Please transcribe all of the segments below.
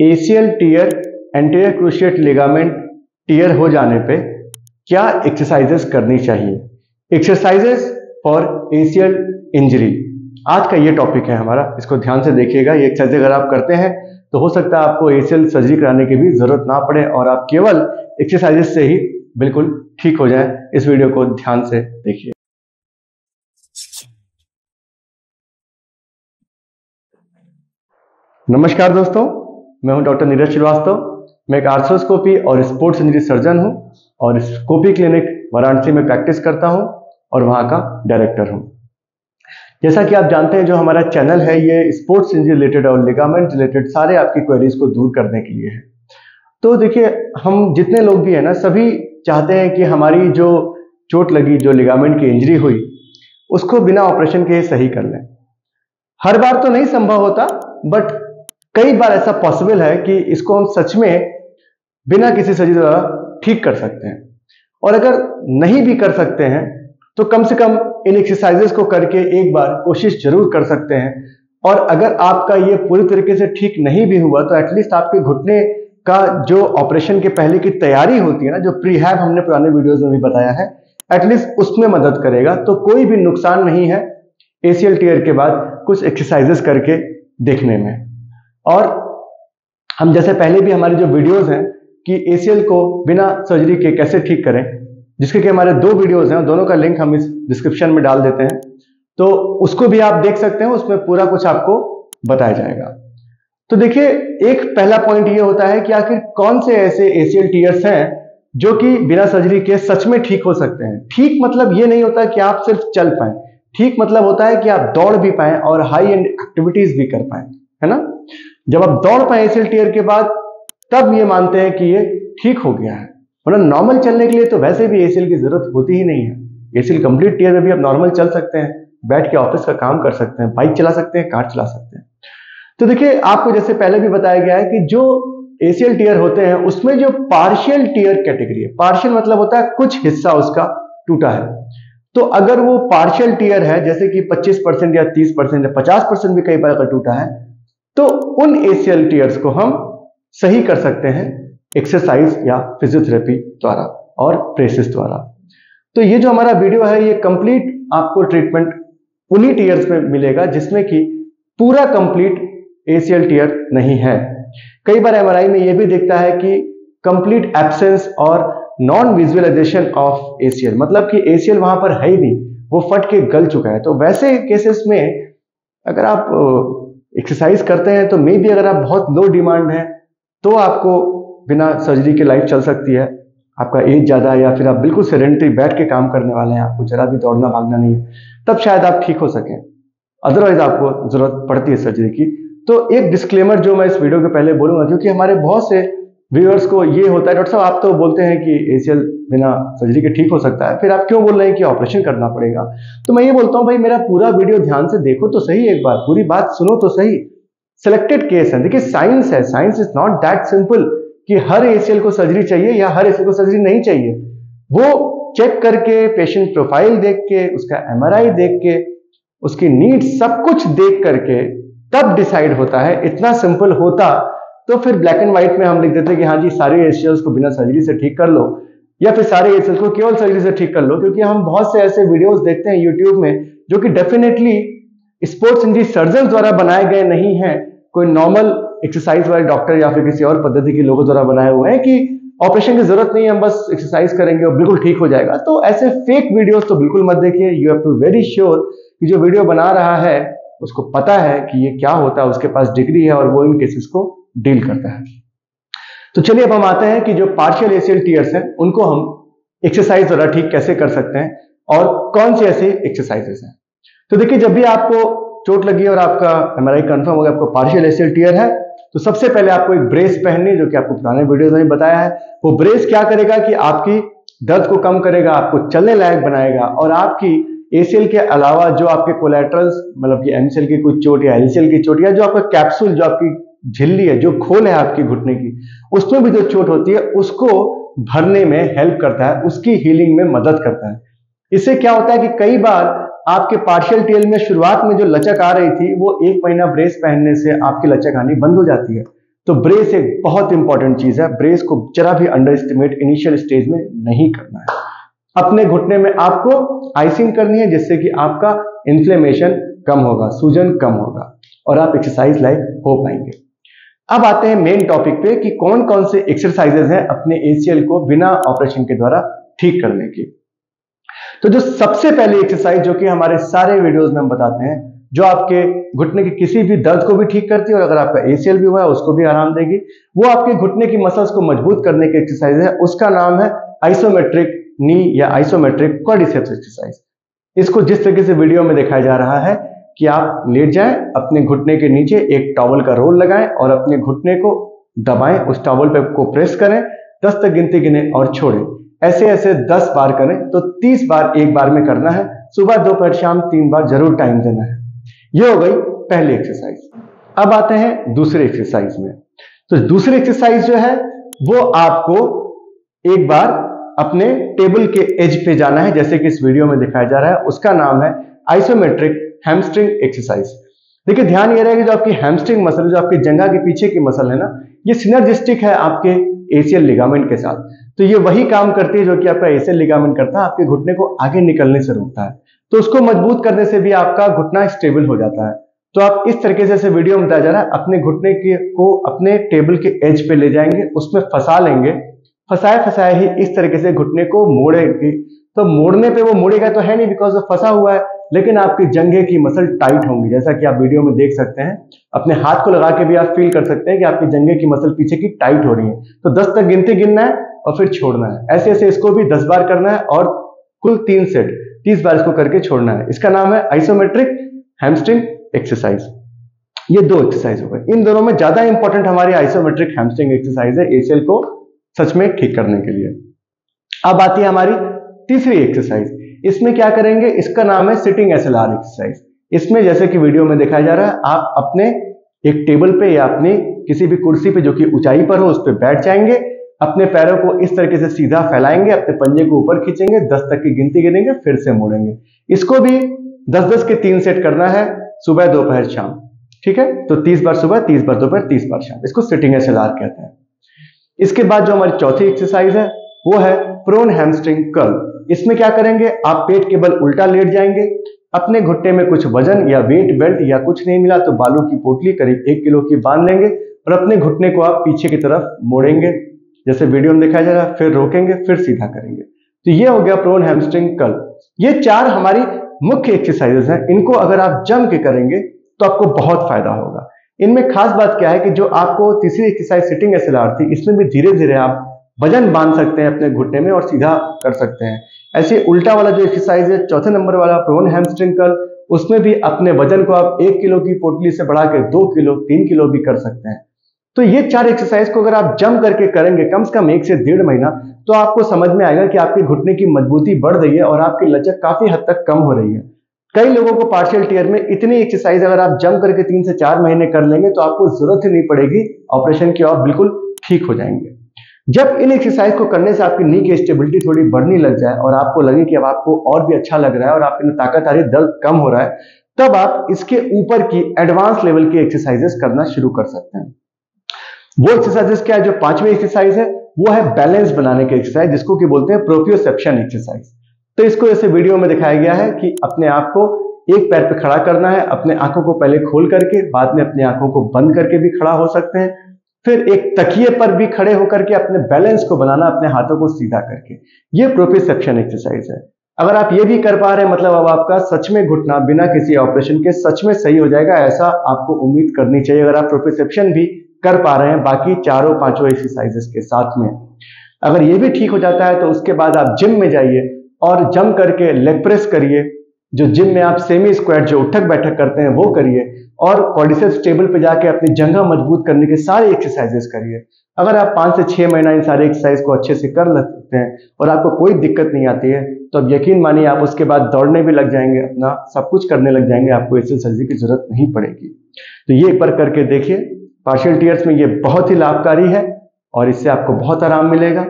ACL tear, anterior cruciate ligament tear हो जाने पे क्या एक्सरसाइजेस करनी चाहिए, एक्सरसाइजेस फॉर एसीएल इंजरी, आज का ये टॉपिक है हमारा। इसको ध्यान से देखिएगा। ये एक्सरसाइज अगर आप करते हैं तो हो सकता है आपको एसीएल सर्जरी कराने की भी जरूरत ना पड़े और आप केवल एक्सरसाइजेस से ही बिल्कुल ठीक हो जाए। इस वीडियो को ध्यान से देखिए। नमस्कार दोस्तों, मैं हूं डॉक्टर नीरज श्रीवास्तव। मैं एक आर्थ्रोस्कोपी और स्पोर्ट्स इंजरी सर्जन हूं और स्कोपी क्लिनिक वाराणसी में प्रैक्टिस करता हूं और वहां का डायरेक्टर हूं। जैसा कि आप जानते हैं जो हमारा चैनल है ये स्पोर्ट्स इंजरी रिलेटेड और लिगामेंट रिलेटेड सारे आपकी क्वेरीज को दूर करने के लिए है। तो देखिए, हम जितने लोग भी हैं ना, सभी चाहते हैं कि हमारी जो चोट लगी, जो लिगामेंट की इंजरी हुई, उसको बिना ऑपरेशन के सही कर लें। हर बार तो नहीं संभव होता, बट कई बार ऐसा पॉसिबल है कि इसको हम सच में बिना किसी सर्जरी द्वारा ठीक कर सकते हैं। और अगर नहीं भी कर सकते हैं तो कम से कम इन एक्सरसाइजेस को करके एक बार कोशिश जरूर कर सकते हैं। और अगर आपका ये पूरी तरीके से ठीक नहीं भी हुआ तो एटलीस्ट आपके घुटने का जो ऑपरेशन के पहले की तैयारी होती है ना, जो प्रीहैब हमने पुराने वीडियोज में भी बताया है, एटलीस्ट उसमें मदद करेगा। तो कोई भी नुकसान नहीं है एसीएल टीयर के बाद कुछ एक्सरसाइजेस करके देखने में। और हम जैसे पहले भी हमारे जो वीडियोस हैं कि एसीएल को बिना सर्जरी के कैसे ठीक करें, जिसके कि हमारे दो वीडियोस हैं, दोनों का लिंक हम इस डिस्क्रिप्शन में डाल देते हैं, तो उसको भी आप देख सकते हैं। उसमें पूरा कुछ आपको बताया जाएगा। तो देखिए, एक पहला पॉइंट ये होता है कि आखिर कौन से ऐसे एसीएल टीयर्स हैं जो कि बिना सर्जरी के सच में ठीक हो सकते हैं। ठीक मतलब ये नहीं होता कि आप सिर्फ चल पाए, ठीक मतलब होता है कि आप दौड़ भी पाए और हाई एंड एक्टिविटीज भी कर पाए, है ना। जब आप दौड़ पाए एसीएल टीयर के बाद, तब ये मानते हैं कि ये ठीक हो गया है। मतलब नॉर्मल चलने के लिए तो वैसे भी एसीएल की जरूरत होती ही नहीं है। एसीएल कंप्लीट टीयर में भी आप नॉर्मल चल सकते हैं, बैठ के ऑफिस का काम कर सकते हैं, बाइक चला सकते हैं, कार चला सकते हैं। तो देखिए, आपको जैसे पहले भी बताया गया है कि जो एसीएल टीयर होते हैं उसमें जो पार्शियल टीयर कैटेगरी है, पार्शियल मतलब होता है कुछ हिस्सा उसका टूटा है। तो अगर वो पार्शियल टीयर है, जैसे कि 25% या 30% या 50% भी कई बार अगर टूटा है, तो उन एसीएल टीयर्स को हम सही कर सकते हैं एक्सरसाइज या फिजियोथेरेपी द्वारा और प्रेसेस द्वारा। तो ये जो हमारा वीडियो है ये कंप्लीट आपको ट्रीटमेंट उन्हीं टीयर्स में मिलेगा जिसमें कि पूरा कंप्लीट एसीएल टीयर नहीं है। कई बार एमआरआई में ये भी दिखता है कि कंप्लीट एब्सेंस और नॉन विजुअलाइजेशन ऑफ एसीएल, मतलब कि एसीएल वहां पर है ही नहीं, वो फट के गल चुका है। तो वैसे केसेस में अगर आप एक्सरसाइज करते हैं तो मे भी अगर आप बहुत लो डिमांड है तो आपको बिना सर्जरी के लाइफ चल सकती है। आपका एज ज्यादा है या फिर आप बिल्कुल सेडेंटरी बैठ के काम करने वाले हैं, आपको जरा भी दौड़ना भागना नहीं है, तब शायद आप ठीक हो सकें। अदरवाइज आपको जरूरत पड़ती है सर्जरी की। तो एक डिस्क्लेमर जो मैं इस वीडियो के पहले बोलूंगा, क्योंकि हमारे बहुत से व्यूअर्स को ये होता है, डॉक्टर साहब आप तो बोलते हैं कि एसीएल बिना सर्जरी के ठीक हो सकता है, फिर आप क्यों बोल रहे हैं कि ऑपरेशन करना पड़ेगा। तो मैं ये बोलता हूँ, भाई मेरा पूरा वीडियो ध्यान से देखो तो सही, एक बार पूरी बात सुनो तो सही। सिलेक्टेड केस है, देखिए साइंस है, science is not that simple कि हर एसीएल को सर्जरी चाहिए या हर एसीएल को सर्जरी नहीं चाहिए। वो चेक करके, पेशेंट प्रोफाइल देख के, उसका एमआरआई देख के, उसकी नीड सब कुछ देख करके तब डिसाइड होता है। इतना सिंपल होता तो फिर ब्लैक एंड व्हाइट में हम लिख देते कि हाँ जी सारे एसीएल्स को बिना सर्जरी से ठीक कर लो या फिर सारे एसीएल्स को केवल सर्जरी से ठीक कर लो। क्योंकि हम बहुत से ऐसे वीडियोस देखते हैं यूट्यूब में जो कि डेफिनेटली स्पोर्ट्स इंजरी सर्जन द्वारा बनाए गए नहीं हैं, कोई नॉर्मल एक्सरसाइज वाले डॉक्टर या फिर किसी और पद्धति के लोगों द्वारा बनाए हुए हैं कि ऑपरेशन की जरूरत नहीं है, हम बस एक्सरसाइज करेंगे और बिल्कुल ठीक हो जाएगा। तो ऐसे फेक वीडियोज तो बिल्कुल मत देखिए। You have to very sure कि जो वीडियो बना रहा है उसको पता है कि ये क्या होता है, उसके पास डिग्री है और वो इन केसेस को डील करता है। तो चलिए अब हम आते हैं कि जो पार्शियल एसीएल टीयर्स हैं उनको हम एक्सरसाइज द्वारा ठीक कैसे कर सकते हैं और कौन सी ऐसी एक्सरसाइजेस हैं। तो देखिए, जब भी आपको चोट लगी और आपका एमआरआई कंफर्म हो गया आपको पार्शियल एसीएल टीयर है, तो सबसे पहले आपको एक ब्रेस पहननी, जो कि आपको पुराने वीडियोज में बताया है। वो ब्रेस क्या करेगा कि आपकी दर्द को कम करेगा, आपको चलने लायक बनाएगा और आपकी एसीएल के अलावा जो आपके कोलैटरल्स, मतलब कि एमसीएल की कुछ चोट या एलसीएल की चोट या जो आपका कैप्सूल, जो आपकी झिल्ली है, जो खोल है आपके घुटने की, उसमें भी जो चोट होती है उसको भरने में हेल्प करता है, उसकी हीलिंग में मदद करता है। इससे क्या होता है कि कई बार आपके पार्शियल टीयर में शुरुआत में जो लचक आ रही थी वो एक महीना ब्रेस पहनने से आपकी लचक आनी बंद हो जाती है। तो ब्रेस एक बहुत इंपॉर्टेंट चीज है, ब्रेस को जरा भी अंडर एस्टिमेट इनिशियल स्टेज में नहीं करना है। अपने घुटने में आपको आइसिंग करनी है जिससे कि आपका इन्फ्लेमेशन कम होगा, सूजन कम होगा और आप एक्सरसाइज लाइक हो पाएंगे। अब आते हैं मेन टॉपिक पे कि कौन कौन से एक्सरसाइजेज हैं अपने एसीएल को बिना ऑपरेशन के द्वारा ठीक करने की। तो जो सबसे पहले एक्सरसाइज जो कि हमारे सारे वीडियोस में हम बताते हैं, जो आपके घुटने के किसी भी दर्द को भी ठीक करती है और अगर आपका एसीएल भी हुआ है उसको भी आराम देगी, वो आपके घुटने की मसल्स को मजबूत करने की एक्सरसाइज है। उसका नाम है आइसोमेट्रिक नी या आइसोमेट्रिक क्वाड्रिसेप्स एक्सरसाइज। इसको जिस तरीके से वीडियो में दिखाया जा रहा है कि आप लेट जाएं, अपने घुटने के नीचे एक टॉवल का रोल लगाएं और अपने घुटने को दबाएं, उस टॉवल पे को प्रेस करें, 10 तक गिनती गिनें और छोड़ें। ऐसे ऐसे 10 बार करें, तो 30 बार एक बार में करना है। सुबह, दोपहर, शाम 3 बार जरूर टाइम देना है। ये हो गई पहली एक्सरसाइज। अब आते हैं दूसरी एक्सरसाइज में। तो दूसरी एक्सरसाइज जो है वो आपको एक बार अपने टेबल के एज पे जाना है जैसे कि इस वीडियो में दिखाया जा रहा है। उसका नाम है आइसोमेट्रिक हैमस्ट्रिंग एक्सरसाइज। देखिए ध्यान ये रहेगा जो आपकी हैमस्ट्रिंग मसल, जो आपकी जंघा के पीछे की मसल है ना, ये सिनर्जिस्टिक है आपके एसीएल लिगामेंट के साथ। तो ये वही काम करती है जो कि आपका एसीएल लिगामेंट करता है, आपके घुटने को आगे निकलने से रोकता है। तो उसको मजबूत करने से भी आपका घुटना स्टेबल हो जाता है। तो आप इस तरीके से वीडियो में बताया जा रहा है, अपने घुटने को अपने टेबल के एज पे ले जाएंगे, उसमें फंसा लेंगे, फंसाए फंसाए ही इस तरीके से घुटने को मोड़ेंगे। तो मोड़ने पे वो मुड़ेगा तो है नहीं बिकॉज वो फंसा हुआ है, लेकिन आपकी जंघे की मसल टाइट होंगी जैसा कि आप वीडियो में देख सकते हैं। अपने हाथ को लगा के भी आप फील कर सकते हैं कि आपकी जंघे की मसल पीछे की टाइट हो रही है। तो 10 तक गिनती गिनना है और फिर छोड़ना है। ऐसे ऐसे इसको भी 10 बार करना है और कुल 3 सेट 30 बार इसको करके छोड़ना है। इसका नाम है आइसोमेट्रिक हैमस्ट्रिंग एक्सरसाइज। ये दो एक्सरसाइज हो गए। इन दोनों में ज्यादा इंपॉर्टेंट हमारी आइसोमेट्रिक हैमस्ट्रिंग एक्सरसाइज है एसीएल को सच में ठीक करने के लिए। अब आती है हमारी तीसरी एक्सरसाइज। इसमें क्या करेंगे, इसका नाम है सिटिंग एसएलआर एक्सरसाइज। इसमें जैसे कि वीडियो में दिखाया जा रहा है, आप अपने एक टेबल पे या अपनी किसी भी कुर्सी पे जो कि ऊंचाई पर हो उस पर बैठ जाएंगे, अपने पैरों को इस तरीके से सीधा फैलाएंगे, अपने पंजे को ऊपर खींचेंगे, 10 तक की गिनती गिनेंगे, फिर से मोड़ेंगे। इसको भी 10-10 के 3 सेट करना है, सुबह, दोपहर, शाम। ठीक है, तो 30 बार सुबह, 30 बार दोपहर, 30 बार शाम। इसको सिटिंग एसएलआर कहते हैं। इसके बाद जो हमारी चौथी एक्सरसाइज है वो है प्रोन हैमस्ट्रिंग कर्ल। इसमें क्या करेंगे, आप पेट के बल उल्टा लेट जाएंगे, अपने घुट्टे में कुछ वजन या वेट बेल्ट या कुछ नहीं मिला तो बालों की पोटली करीब 1 किलो की बांध लेंगे और अपने घुटने को आप पीछे की तरफ मोड़ेंगे जैसे वीडियो में दिखाया जा रहा है, फिर रोकेंगे, फिर सीधा करेंगे। तो ये हो गया प्रोन हैमस्ट्रिंग कर्ल। ये 4 हमारी मुख्य एक्सरसाइजेस हैं। इनको अगर आप जम के करेंगे तो आपको बहुत फायदा होगा। इनमें खास बात क्या है कि जो आपको तीसरी एक्सरसाइज सिटिंग एसएलआर थी, इसमें भी धीरे धीरे आप वजन बांध सकते हैं अपने घुटने में और सीधा कर सकते हैं। ऐसे उल्टा वाला जो एक्सरसाइज है, चौथे नंबर वाला प्रोन हैमस्ट्रिंग कर्ल, उसमें भी अपने वजन को आप 1 किलो की पोटली से बढ़ा के 2 किलो, 3 किलो भी कर सकते हैं। तो ये 4 एक्सरसाइज को अगर आप जम करके करेंगे कम से कम 1 से 1.5 महीना, तो आपको समझ में आएगा कि आपके घुटने की मजबूती बढ़ रही है और आपकी लचक काफी हद तक कम हो रही है। कई लोगों को पार्शियल टियर में इतनी एक्सरसाइज अगर आप जम करके 3 से 4 महीने कर लेंगे तो आपको जरूरत ही नहीं पड़ेगी ऑपरेशन की, आप बिल्कुल ठीक हो जाएंगे। जब इन एक्सरसाइज को करने से आपकी नी की स्टेबिलिटी थोड़ी बढ़ने लग जाए और आपको लगे कि अब आपको और भी अच्छा लग रहा है और आपके में ताकत आ रही है, दर्द कम हो रहा है, तब आप इसके ऊपर की एडवांस लेवल की एक्सरसाइजेस करना शुरू कर सकते हैं। वो एक्सरसाइजेस क्या है, जो 5वीं एक्सरसाइज है वो है बैलेंस बनाने की एक्सरसाइज, जिसको कि बोलते हैं प्रोप्रियोसेप्शन एक्सरसाइज। तो इसको ऐसे वीडियो में दिखाया गया है कि अपने आप को एक पैर पर खड़ा करना है, अपने आंखों को पहले खोल करके, बाद में अपने आंखों को बंद करके भी खड़ा हो सकते हैं, फिर एक तकिए पर भी खड़े होकर के अपने बैलेंस को बनाना, अपने हाथों को सीधा करके। ये प्रोप्रियोसेप्शन एक्सरसाइज है। अगर आप ये भी कर पा रहे हैं, मतलब अब आपका सच में घुटना बिना किसी ऑपरेशन के सच में सही हो जाएगा, ऐसा आपको उम्मीद करनी चाहिए अगर आप प्रोप्रियोसेप्शन भी कर पा रहे हैं बाकी 4 और 5 एक्सरसाइजेस के साथ में। अगर ये भी ठीक हो जाता है तो उसके बाद आप जिम में जाइए और जम करके लेग प्रेस करिए, जो जिम में आप सेमी स्क्वाट जो उठक बैठक करते हैं वो करिए, और क्वाड्रिसेप्स टेबल पे जाके अपनी जंघा मजबूत करने के सारे एक्सरसाइजेस करिए। अगर आप 5 से 6 महीना इन सारे एक्सरसाइज को अच्छे से कर लेते हैं और आपको कोई दिक्कत नहीं आती है, तो अब यकीन मानिए आप उसके बाद दौड़ने भी लग जाएंगे, अपना सब कुछ करने लग जाएंगे, आपको एसीएल सर्जरी की जरूरत नहीं पड़ेगी। तो ये एक बार करके देखिए। पार्शियल टियर्स में ये बहुत ही लाभकारी है और इससे आपको बहुत आराम मिलेगा।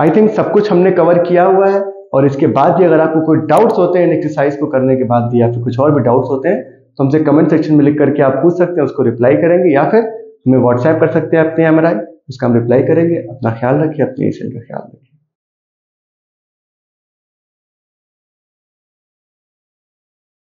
आई थिंक सब कुछ हमने कवर किया हुआ है और इसके बाद भी अगर आपको कोई डाउट्स होते हैं इन एक्सरसाइज को करने के बाद भी या फिर कुछ और भी डाउट्स होते हैं तो हमसे कमेंट सेक्शन में लिख करके आप पूछ सकते हैं, उसको रिप्लाई करेंगे या फिर हमें व्हाट्सएप कर सकते हैं अपने एमआरआई, उसका हम रिप्लाई करेंगे। अपना ख्याल रखिए, अपने सेहत का ख्याल रखिए।